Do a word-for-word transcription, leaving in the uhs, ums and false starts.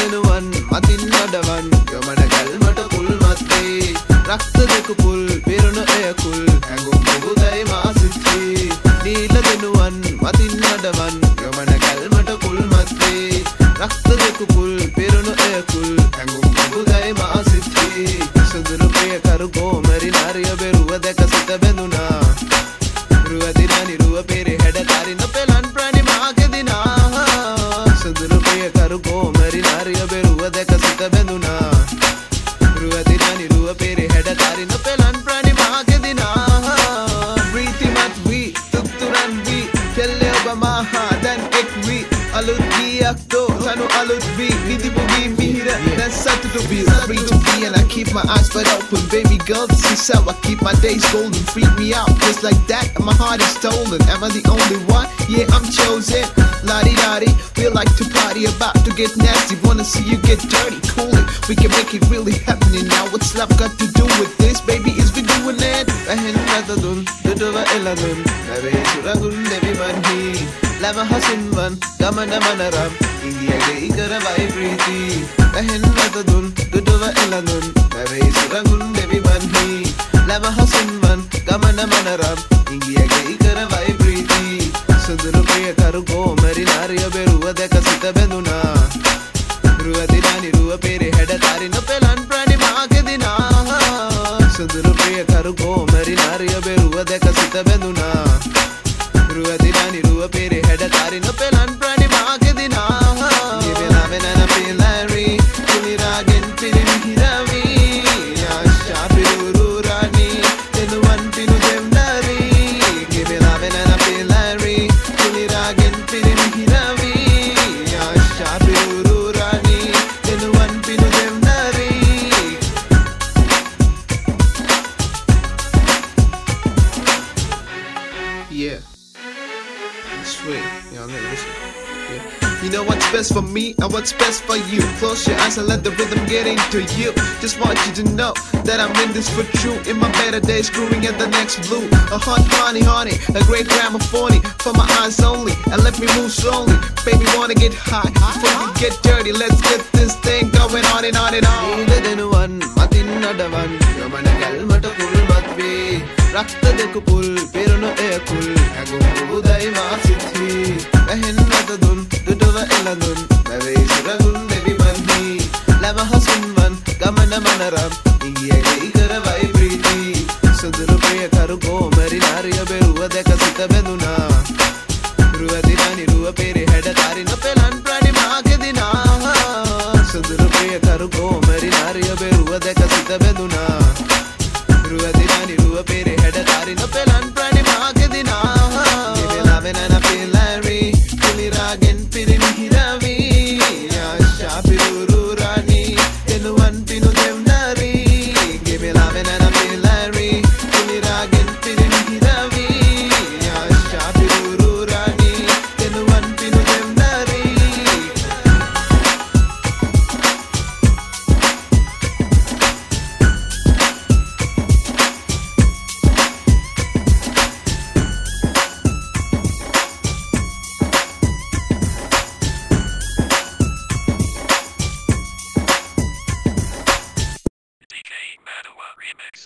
දෙනුවන් මතින් නඩවන් යමන ගල්මට පුල් මැත්තේ රක්ත දෙක පුල් පෙරණ එයකුල් ඇඟුම් මුගුදයි මා සිත්ේ නීල දෙනුවන් මතින් නඩවන් යමන ගල්මට පුල් මැත්තේ රක්ත දෙක පුල් පෙරණ එයකුල් ඇඟුම් මුගුදයි මා සිත්ේ සුදුරු ප්‍රිය කරු ගෝමරි නාරිය බෙරුව දැක සිත බැඳුනා රුව දිනනි රුව පෙරේ හැඩ තරින පෙලන් ප්‍රාණි මාගේ දිනා සුදුරු ප්‍රිය කරු ගෝමරි Nariya beruva deka sita benduna, ruva dinani ruva pere heda tari no pelan prani maake dina. Preeti mat vi, tukturan vi, kelle oba maha dan ek vi. Alut giyak to thanu alut vi, nidhi bugi mihira dan satutu vi. Free to be and I keep my eyes wide open, baby girl this is how I keep my days golden. Freak me out just like that and my heart is stolen. Am I the only one? Yeah, I'm chosen. La-di-da-di, we like to party, about to get nasty. Wanna see you get dirty, cool it. We can make it really happening now. What's love got to do with this? Baby, is we doing it? Ahen ratadun, dudova eladun. Nabe suragun devi manhi. Lama hasinvan, gamana manaram. India gay karavai preeti. Ahen ratadun, dudova eladun. Nabe suragun devi manhi. Lama hasinvan, gamana manaram. India gay karavai preeti. Suduru priya karu go. Nariya beruva deka sita benduna ruva dinani ruva pere heda tarina pelan prani maage dina suduru priya karu gomari nariya beruva deka sita benduna ruva dinani ruva pere heda tarina pelan prani maage dina evena venana pilari kuniragen pirin hiravi asha piruru rani tenuvan pinu demnari evena venana pilari kuniragen pirin Yeah, that's sweet. Yeah, I'm gonna listen. Yeah. You know what's best for me and what's best for you. Close your eyes and let the rhythm get into you. Just want you to know that I'm in this for true. In my better days, screwing at the next blue. A hot honey, honey, a great gramophone for my eyes only, and let me move slowly. Baby, wanna get hot before you get dirty. Let's get this thing going on and on and on. Rakta deku pul, peruno ekul, agum budai masithi. Ahen natadun, dudova eladun, nave suragun devi manhi. Lama hasunvan, gamana manaram, ingiyage ikaravai preeti. Suduru priya karu gomari nariya beruva deka sita benduna. Ruva dinani ruva pere heda tarina pelan prani maage dina. Suduru priya karu gomari.